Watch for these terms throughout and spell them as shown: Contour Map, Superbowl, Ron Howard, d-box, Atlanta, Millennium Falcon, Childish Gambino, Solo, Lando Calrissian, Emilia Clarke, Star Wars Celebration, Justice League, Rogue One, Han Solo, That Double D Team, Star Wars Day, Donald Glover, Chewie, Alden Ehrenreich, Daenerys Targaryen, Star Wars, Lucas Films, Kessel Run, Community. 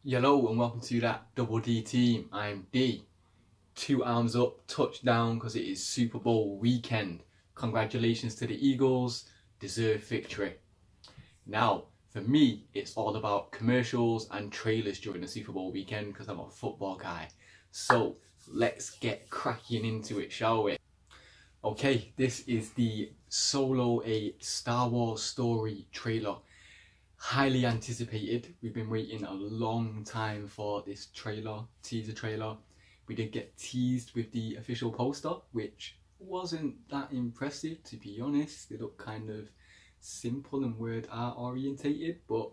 Hello and welcome to That Double D Team. I'm D. 2 arms up, touchdown, because it is Super Bowl weekend. Congratulations to the Eagles, deserved victory. Now, for me, it's all about commercials and trailers during the Super Bowl weekend because I'm a football guy. So, let's get cracking into it, shall we? Okay, this is the Solo, a Star Wars story trailer. Highly anticipated. We've been waiting a long time for this trailer, teaser trailer. We did get teased with the official poster, which wasn't that impressive, to be honest. They look kind of simple and word art orientated, but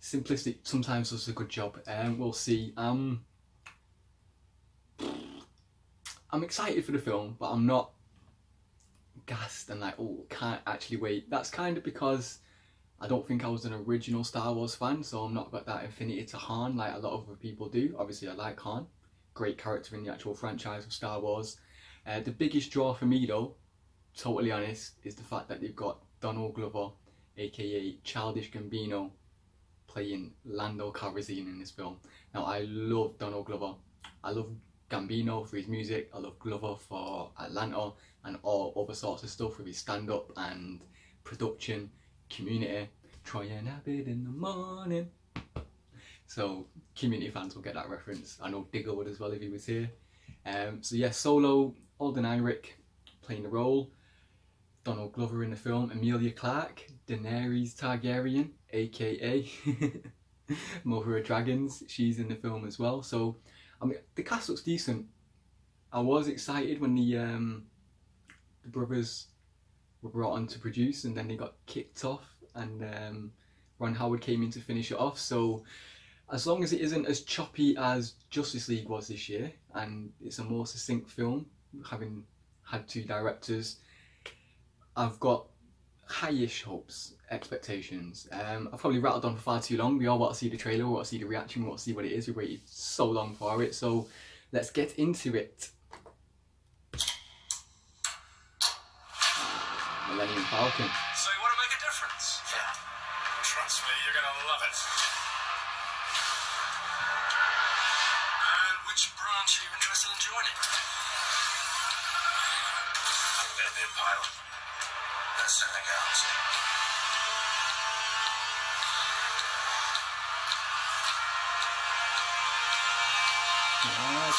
simplistic sometimes does a good job. And we'll see. I'm excited for the film, but I'm not gassed and like, oh, can't actually wait. That's kind of because I don't think I was an original Star Wars fan, so I'm not got that affinity to Han like a lot of other people do. Obviously I like Han, great character in the actual franchise of Star Wars. The biggest draw for me though, totally honest, is the fact that they've got Donald Glover, aka Childish Gambino, playing Lando Calrissian in this film. Now I love Donald Glover, I love Gambino for his music, I love Glover for Atlanta and all other sorts of stuff with his stand-up and production, Community, try and have it in the morning. So Community fans will get that reference. I know Digger would as well if he was here. So yeah, Solo, Alden Ehrenreich playing the role, Donald Glover in the film, Emilia Clarke, Daenerys Targaryen, aka Mother of Dragons, she's in the film as well. So I mean, the cast looks decent. I was excited when the brothers were brought on to produce, and then they got kicked off, and Ron Howard came in to finish it off. So as long as it isn't as choppy as Justice League was this year, and it's a more succinct film, having had 2 directors, I've got high-ish hopes, expectations. I've probably rattled on for far too long. We all want to see the trailer, we want to see the reaction, we want to see what it is. We waited so long for it, so let's get into it. Millennium Falcon. So you want to make a difference? Yeah. Trust me, you're going to love it. And which branch are you interested in joining? I'm going to be a pilot. That's something else. Ah,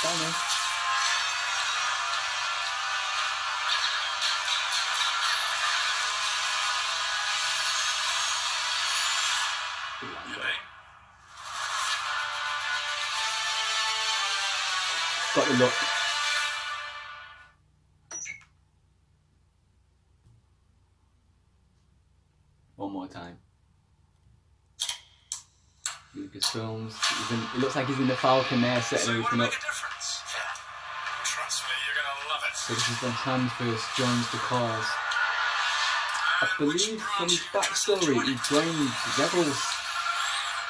funny. Got the look. One more time. Lucas Films. It looks like he's in the Falcon there, setting everything up. Trust me, you're gonna love it. So this is when Sam first joins the cause. I believe from his backstory, he joined Rebels.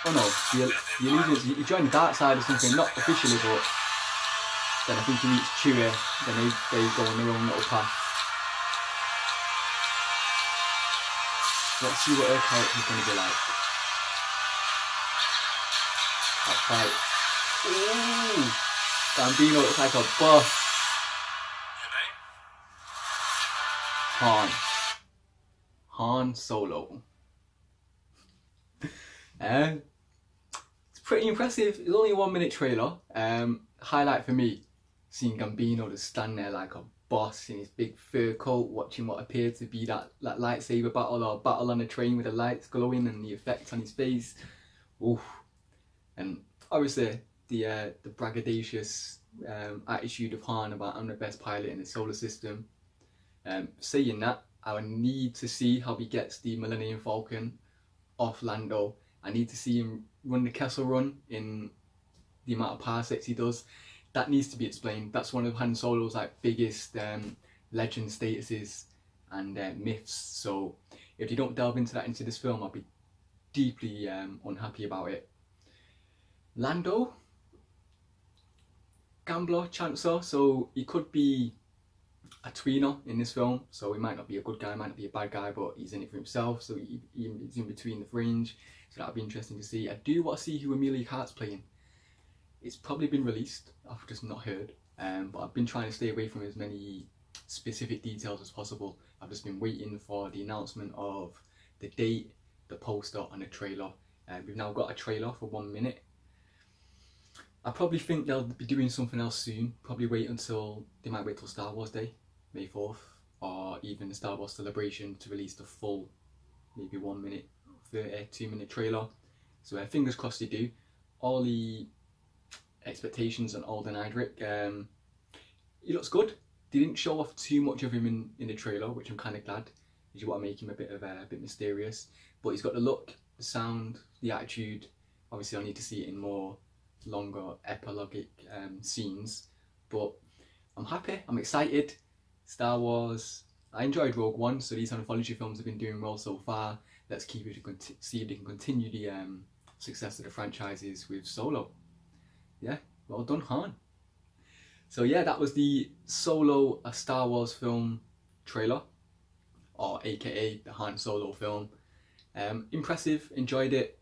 Oh no, the Allegiance. He joined the Dark Side or something, not officially, but. Then I think he meets Chewie, then they go on their own little path. Let's see what her character's going to be like. That fight. Ooh! Gambino looks like a boss. Han. Han Solo. It's pretty impressive. It's only a 1-minute trailer. Highlight for me. Seeing Gambino just stand there like a boss in his big fur coat, watching what appeared to be that lightsaber battle or battle on the train with the lights glowing and the effect on his face. Oof. And obviously the braggadocious attitude of Han about I'm the best pilot in the solar system. Saying that, I need to see how he gets the Millennium Falcon off Lando. I need to see him run the Kessel Run in the amount of parsecs he does. That needs to be explained. That's one of Han Solo's like biggest legend statuses and myths. So if you don't delve into that into this film, I'll be deeply unhappy about it. Lando, gambler, chancer, so he could be a tweener in this film, so he might not be a good guy, might not be a bad guy, but he's in it for himself, so he's in between the range, so that'll be interesting to see. I do want to see who Emilia Clarke's playing. It's probably been released, I've just not heard, but I've been trying to stay away from as many specific details as possible. I've just been waiting for the announcement of the date, the poster and the trailer. We've now got a trailer for 1 minute. I probably think they'll be doing something else soon, probably wait till Star Wars Day, May 4th, or even the Star Wars Celebration to release the full, maybe 1 minute, 2 minute trailer. So fingers crossed they do. All the expectations on Alden Ehrenreich, he looks good. They didn't show off too much of him in the trailer, which I'm kind of glad. You want to make him a bit mysterious, but he's got the look, the sound, the attitude. Obviously, I need to see it in more longer epilogic scenes, but I'm happy, I'm excited. Star Wars, I enjoyed Rogue One, so these anthology films have been doing well so far. Let's see if they can continue the success of the franchises with Solo. Yeah, well done, Han. So yeah, that was the Solo, a Star Wars film trailer, or aka the Han Solo film. Impressive, enjoyed it.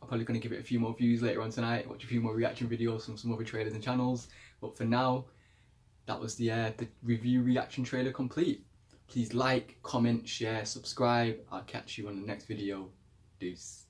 I'm probably going to give it a few more views later on tonight, watch a few more reaction videos from some other trailers and channels, but for now, that was the review reaction trailer complete. Please like, comment, share, subscribe. I'll catch you on the next video. Deuce.